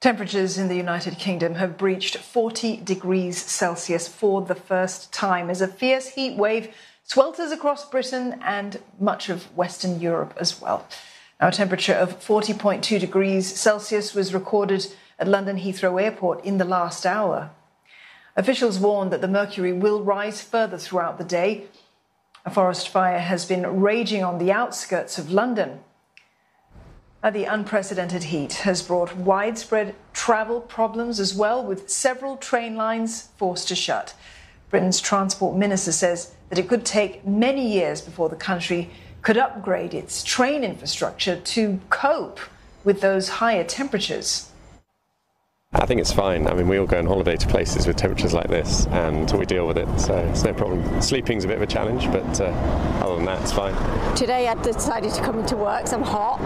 Temperatures in the United Kingdom have breached 40 degrees Celsius for the first time as a fierce heat wave swelters across Britain and much of Western Europe as well. Now, a temperature of 40.2 degrees Celsius was recorded at London Heathrow Airport in the last hour. Officials warn that the mercury will rise further throughout the day. A forest fire has been raging on the outskirts of London. The unprecedented heat has brought widespread travel problems as well, with several train lines forced to shut. Britain's Transport Minister says that it could take many years before the country could upgrade its train infrastructure to cope with those higher temperatures. I think it's fine. I mean, we all go on holiday to places with temperatures like this and we deal with it, so it's no problem. Sleeping's a bit of a challenge, but other than that, it's fine. Today I decided to come into work, so I'm hot.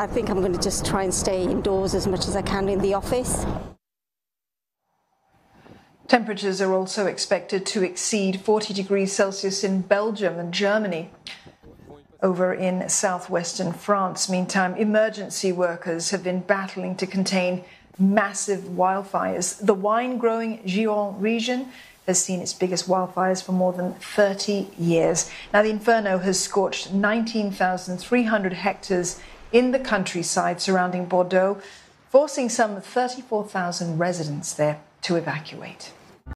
I think I'm going to just try and stay indoors as much as I can in the office. Temperatures are also expected to exceed 40 degrees Celsius in Belgium and Germany. Over in southwestern France, meantime, emergency workers have been battling to contain massive wildfires. The wine-growing Gironde region has seen its biggest wildfires for more than 30 years. Now, the inferno has scorched 19,300 hectares in the countryside surrounding Bordeaux, forcing some 34,000 residents there to evacuate.